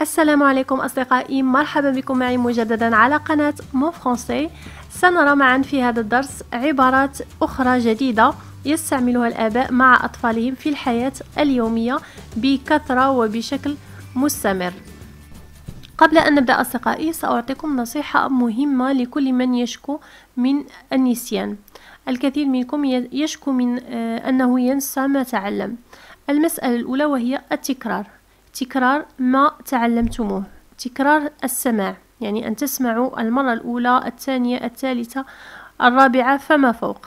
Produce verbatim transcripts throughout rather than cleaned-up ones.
السلام عليكم أصدقائي، مرحبا بكم معي مجددا على قناة مون فرانسي. سنرى معا في هذا الدرس عبارات أخرى جديدة يستعملها الآباء مع أطفالهم في الحياة اليومية بكثرة وبشكل مستمر. قبل أن نبدأ أصدقائي سأعطيكم نصيحة مهمة لكل من يشكو من النسيان. الكثير منكم يشكو من أنه ينسى ما تعلم. المسألة الأولى وهي التكرار، تكرار ما تعلمتموه، تكرار السماع، يعني أن تسمعوا المرة الأولى، الثانية، الثالثة، الرابعة فما فوق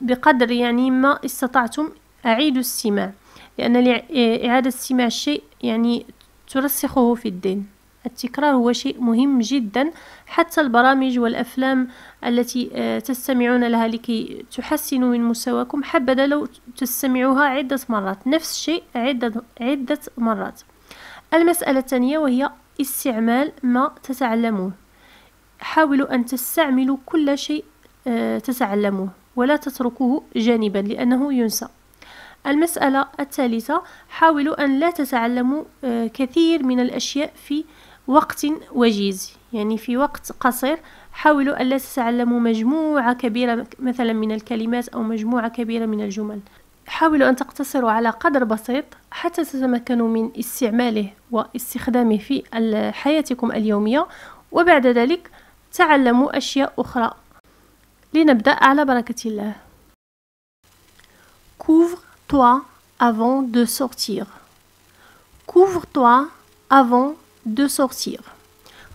بقدر يعني ما استطعتم. أعيدوا السماع، لأن إعادة السماع شيء يعني ترسخه في الدين. التكرار هو شيء مهم جدا، حتى البرامج والأفلام التي تستمعون لها لكي تحسنوا من مستواكم، حبذا لو تستمعوها عدة مرات، نفس الشيء عدة, عدة مرات. المسألة الثانية وهي استعمال ما تتعلموه. حاولوا أن تستعملوا كل شيء تتعلموه ولا تتركوه جانبا لأنه ينسى. المسألة الثالثة، حاولوا أن لا تتعلموا كثير من الأشياء في وقت وجيز، يعني في وقت قصير. حاولوا أن لا تتعلموا مجموعة كبيرة مثلا من الكلمات أو مجموعة كبيرة من الجمل. حاولوا أن تقتصروا على قدر بسيط حتى تتمكنوا من استعماله واستخدامه في حياتكم اليومية، وبعد ذلك تعلموا أشياء أخرى. لنبدأ على بركة الله. Couvre-toi avant de sortir. Couvre-toi avant de sortir.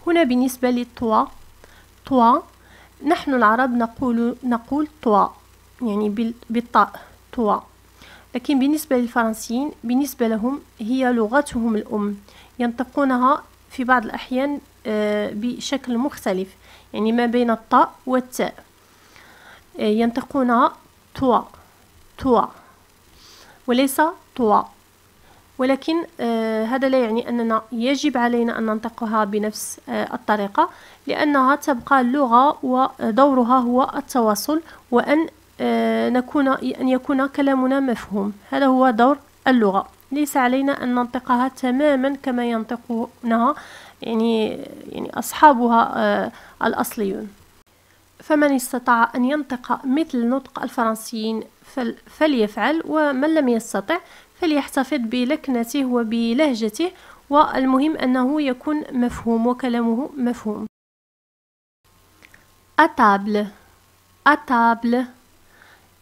هنا بالنسبة للتوا، توا نحن العرب نقول نقول توا يعني بالطاء توا، لكن بالنسبة للفرنسيين بالنسبة لهم هي لغتهم الأم، ينطقونها في بعض الأحيان بشكل مختلف، يعني ما بين الطاء والتاء ينطقونها توا توا وليس توا، ولكن آه هذا لا يعني أننا يجب علينا أن ننطقها بنفس آه الطريقة، لأنها تبقى اللغة ودورها هو التواصل، وأن آه نكون أن يكون كلامنا مفهوم. هذا هو دور اللغة، ليس علينا أن ننطقها تماما كما ينطقونها يعني يعني أصحابها آه الأصليون. فمن استطاع أن ينطق مثل نطق الفرنسيين فليفعل، ومن لم يستطع فليحتفظ بلكنته وبلهجته، والمهم أنه يكون مفهوم وكلامه مفهوم. أتابل، أتابل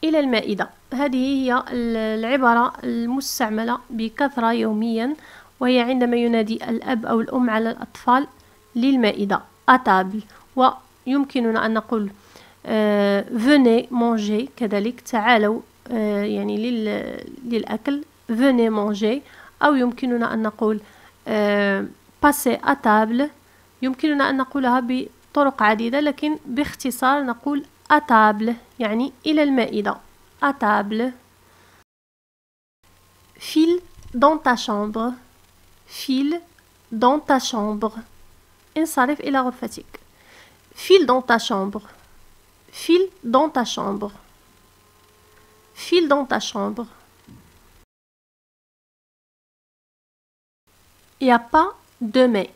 إلى المائدة. هذه هي العبارة المستعملة بكثرة يوميا، وهي عندما ينادي الأب أو الأم على الأطفال للمائدة أتابل. و يمكننا أن نقول venez manger، كذلك تعالوا يعني للأكل venez manger، أو يمكننا أن نقول passez à table. يمكننا أن نقولها بطرق عديدة، لكن باختصار نقول à table يعني إلى المائدة à table. file dans ta chambre، file dans ta chambre انصرف إلى غرفتك. File dans ta chambre. File dans ta chambre. File dans ta chambre. Il n'y a pas de mais.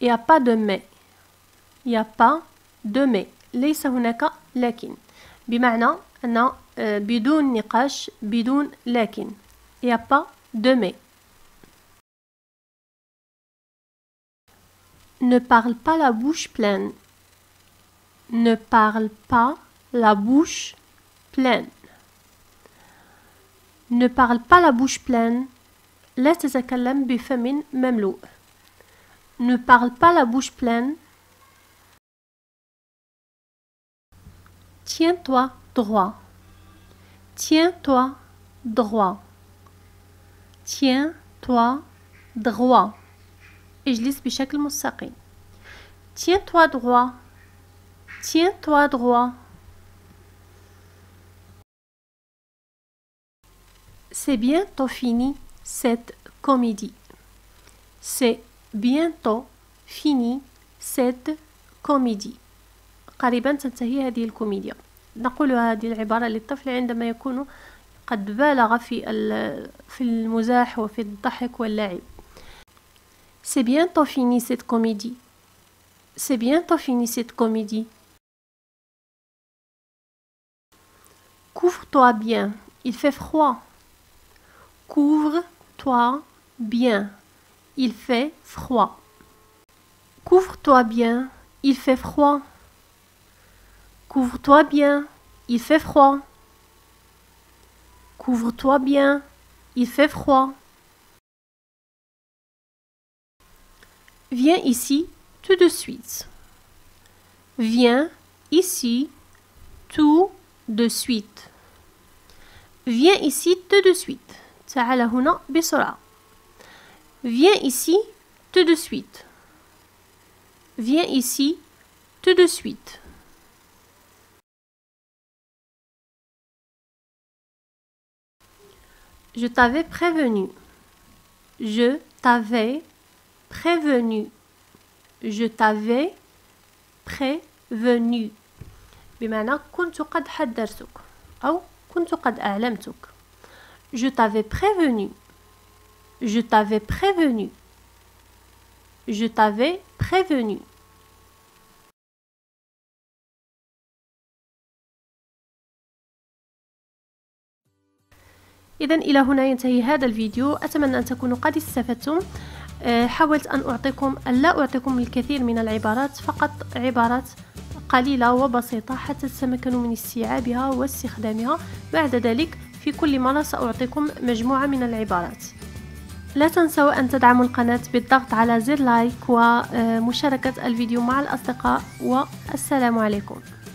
Il n'y a pas de mais. Il n'y a pas de mais. ليس هناك لكن، بمعنى أن بدون نقاش، بدون لكن. Il n'y a pas de mais. Ne parle pas la bouche pleine. Ne parle pas la bouche pleine. Ne parle pas la bouche pleine. لا تتكلم بفم مملوء. Ne parle pas la bouche pleine. Tiens-toi droit. Tiens-toi droit. Tiens-toi droit. اجلس بشكل مستقيم. Tiens-toi droit. Tiens-toi droit. C'est bientôt fini cette comédie. C'est bientôt fini cette comédie. قريبا تنتهي هذه الكوميديا. نقول هذه العبارة للطفل عندما يكون قد بالغ في في المزاح وفي الضحك واللعب. C'est bientôt fini cette comédie. C'est bientôt fini cette comédie. Couvre-toi bien, il fait froid. Couvre-toi bien, il fait froid. Couvre-toi bien, il fait froid. Couvre-toi bien, il fait froid. Couvre-toi bien, il fait froid. Viens ici tout de suite. Viens ici tout de suite. Viens ici tout de suite. تعال هنا بسرعة. Viens ici tout de suite. Viens ici tout de suite. Je t'avais prévenu. Je t'avais prévenu. Je t'avais prévenu. بمعنى كنت قد حذرتك أو كنت قد أعلمتك. Je t'avais prévenu. Je t'avais prévenu. Je t'avais prévenu. إذا إلى هنا ينتهي هذا الفيديو. أتمنى أن تكونوا قد استفدتم. حاولت أن أعطيكم لا أعطيكم الكثير من العبارات، فقط عبارات قليلة وبسيطة حتى تتمكنوا من استيعابها واستخدامها. بعد ذلك في كل مرة سأعطيكم مجموعة من العبارات. لا تنسوا أن تدعموا القناة بالضغط على زر لايك ومشاركة الفيديو مع الأصدقاء، والسلام عليكم.